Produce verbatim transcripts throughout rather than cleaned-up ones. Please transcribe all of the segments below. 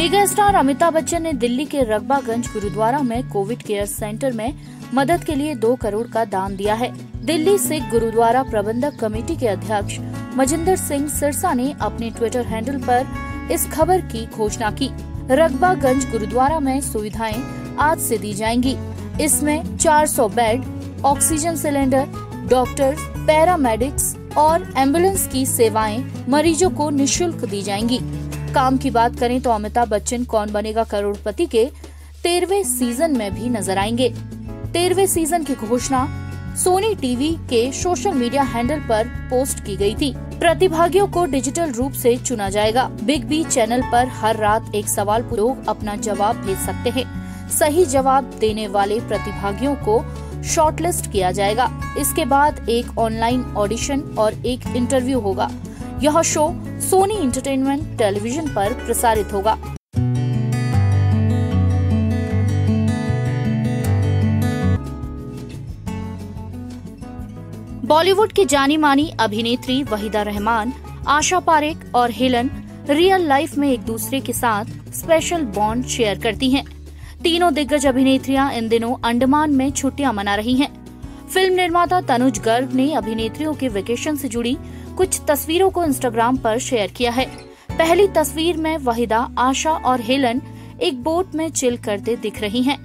Mega star Amitabh Bachchan ने दिल्ली के रकबागंज गुरुद्वारा में कोविड केयर सेंटर में मदद के लिए दो करोड़ का दान दिया है। दिल्ली सिख गुरुद्वारा प्रबंधक कमेटी के अध्यक्ष मजिंदर सिंह सिरसा ने अपने ट्विटर हैंडल पर इस खबर की घोषणा की। रकबागंज गुरुद्वारा में सुविधाएं आज से दी जाएंगी। इसमें चार सौ bed, oxygen cylinder, doctors, paramedics और एम्बुलेंस की सेवाएं मरीजों को निःशुल्क दी जाएंगी। काम की बात करें तो अमिताभ बच्चन कौन बनेगा करोड़पति के तेरहवें सीजन में भी नजर आएंगे। तेरहवें सीजन की घोषणा सोनी टीवी के सोशल मीडिया हैंडल पर पोस्ट की गई थी। प्रतिभागियों को डिजिटल रूप से चुना जाएगा। बिग बी चैनल पर हर रात एक सवाल पर लोग अपना जवाब भेज सकते हैं। सही जवाब देने वाले प्रतिभागियों को शॉर्टलिस्ट किया जाएगा। इसके बाद एक ऑनलाइन ऑडिशन और एक इंटरव्यू होगा। यह शो सोनी इंटरटेनमेंट टेलीविजन पर प्रसारित होगा। बॉलीवुड की जानी मानी अभिनेत्री वहीदा रहमान, आशा पारेख और हेलन रियल लाइफ में एक दूसरे के साथ स्पेशल बॉन्ड शेयर करती हैं। तीनों दिग्गज अभिनेत्रियां इन दिनों अंडमान में छुट्टियां मना रही हैं। फिल्म निर्माता तनुज गर्ग ने अभिनेत्रियों के वेकेशन से जुड़ी कुछ तस्वीरों को इंस्टाग्राम पर शेयर किया है। पहली तस्वीर में वहीदा, आशा और हेलन एक बोट में चिल करते दिख रही हैं।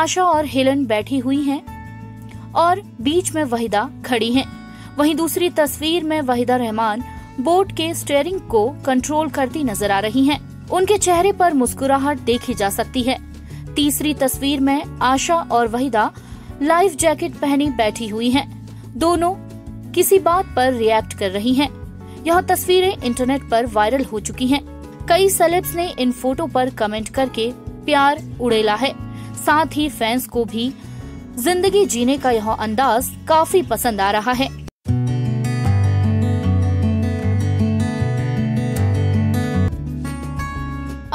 आशा और हेलन बैठी हुई हैं और बीच में वहीदा खड़ी हैं। वहीं दूसरी तस्वीर में वहीदा रहमान बोट के स्टीयरिंग को कंट्रोल करती नजर आ रही हैं। उनके चेहरे पर मुस्कुराहट देखी जा सकती है। तीसरी तस्वीर में आशा और वहीदा लाइफ जैकेट पहनी बैठी हुई हैं। दोनों किसी बात पर रिएक्ट कर रही हैं। यह तस्वीरें इंटरनेट पर वायरल हो चुकी हैं। कई सेलेब्स ने इन फोटो पर कमेंट करके प्यार उड़ेला है। साथ ही फैंस को भी जिंदगी जीने का यह अंदाज काफी पसंद आ रहा है।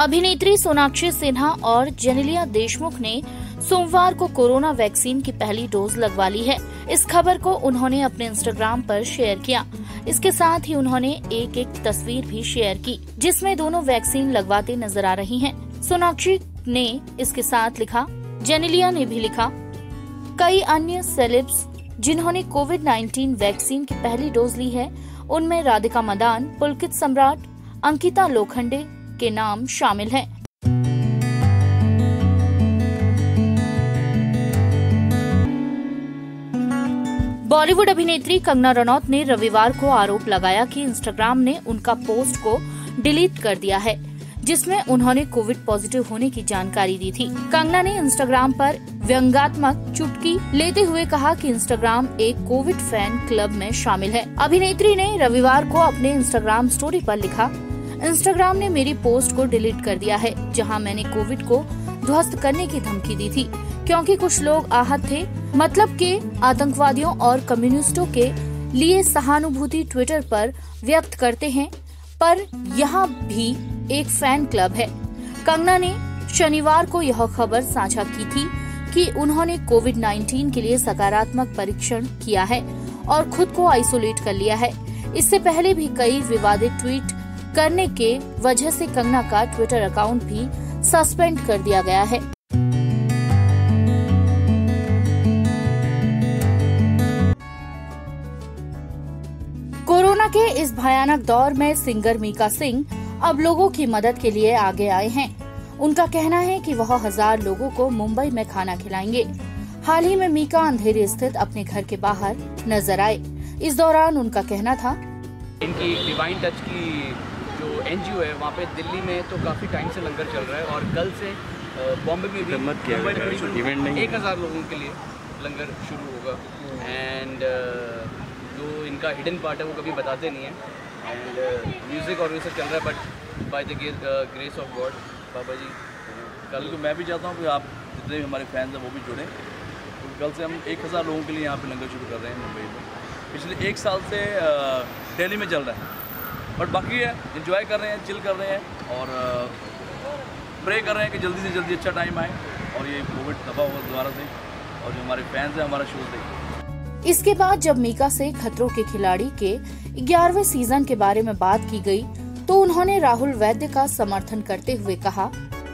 अभिनेत्री सोनाक्षी सिन्हा और जेनिलिया देशमुख ने सोमवार को कोरोना वैक्सीन की पहली डोज लगवा ली है। इस खबर को उन्होंने अपने इंस्टाग्राम पर शेयर किया। इसके साथ ही उन्होंने एक एक तस्वीर भी शेयर की जिसमें दोनों वैक्सीन लगवाते नजर आ रही हैं। सोनाक्षी ने इसके साथ लिखा, जेनिलिया ने भी लिखा। कई अन्य सेलेब्स जिन्होंने कोविड नाइन्टीन वैक्सीन की पहली डोज ली है उनमें राधिका मदान, पुलकित सम्राट, अंकिता लोखंडे के नाम शामिल हैं। बॉलीवुड अभिनेत्री कंगना रनौत ने रविवार को आरोप लगाया कि इंस्टाग्राम ने उनका पोस्ट को डिलीट कर दिया है जिसमें उन्होंने कोविड पॉजिटिव होने की जानकारी दी थी। कंगना ने इंस्टाग्राम पर व्यंग्यात्मक चुटकी लेते हुए कहा कि इंस्टाग्राम एक कोविड फैन क्लब में शामिल है। अभिनेत्री ने रविवार को अपने इंस्टाग्राम स्टोरी पर लिखा, इंस्टाग्राम ने मेरी पोस्ट को डिलीट कर दिया है जहाँ मैंने कोविड को ध्वस्त करने की धमकी दी थी क्योंकि कुछ लोग आहत थे, मतलब के आतंकवादियों और कम्युनिस्टों के लिए सहानुभूति ट्विटर पर व्यक्त करते हैं, पर यहाँ भी एक फैन क्लब है। कंगना ने शनिवार को यह खबर साझा की थी कि उन्होंने कोविड नाइन्टीन के लिए सकारात्मक परीक्षण किया है और खुद को आइसोलेट कर लिया है। इससे पहले भी कई विवादित ट्वीट करने के वजह से कंगना का ट्विटर अकाउंट भी सस्पेंड कर दिया गया है। कोरोना के इस भयानक दौर में सिंगर मीका सिंह अब लोगों की मदद के लिए आगे आए हैं। उनका कहना है कि वह हजार लोगों को मुंबई में खाना खिलाएंगे। हाल ही में मीका अंधेरी स्थित अपने घर के बाहर नजर आए। इस दौरान उनका कहना था, इनकी डिवाइन टच की जो एनजीओ है वहाँ पे दिल्ली में तो काफी टाइम से लंगर चल रहा है और कल से बॉम्बे में भी एक हजार लोगों के लिए लंगर शुरू होगा। एंड जो इनका हिडन पार्ट है वो कभी बताते नहीं है। एंड म्यूज़िक और ये सब चल रहा है, but by the grace of God Baba ji कल को मैं भी चाहता हूँ कि आप जितने भी हमारे फैंस हैं वो भी जुड़ें। तो कल से हम एक हज़ार लोगों के लिए यहाँ पे लंगर शुरू कर रहे हैं मुंबई में। पिछले एक साल से दिल्ली में चल रहा है, बट बाकी है इन्जॉय कर रहे हैं, चिल कर रहे हैं और प्रे कर रहे हैं कि जल्दी से जल्दी अच्छा टाइम आए और ये कोविड दबा होगा दोबारा से और जो हमारे फैंस हैं हमारा शोज देखें। इसके बाद जब मीका से खतरों के खिलाड़ी के ग्यारहवें सीजन के बारे में बात की गई तो उन्होंने राहुल वैद्य का समर्थन करते हुए कहा,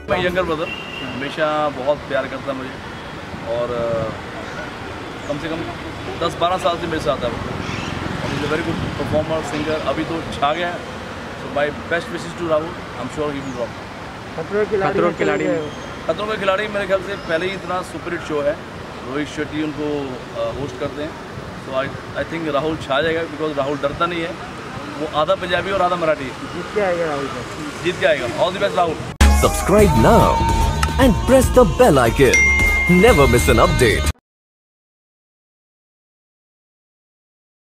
मैं यंगर ब्रदर हमेशा बहुत प्यार करता मुझे और कम से कम दस बारह साल से मेरे साथ है और is a very good performer singer, अभी तो छा गया है। So my best wishes to Rahul, I am sure he will rock. खतरों के खिलाड़ी खतरों के खिलाड़ी मेरे ख्याल से पहले ही इतना सुपरहिट शो है, रोहित शेट्टी उनको होस्ट करते हैं। तो आई आई थिंक राहुल छा जाएगा बिकॉज राहुल डरता नहीं है, वो आधा पंजाबी और आधा मराठी है। जीत के आएगा राहुल, जीत के आएगा। All the best Rahul. Subscribe now and press the bell icon. Never miss an update.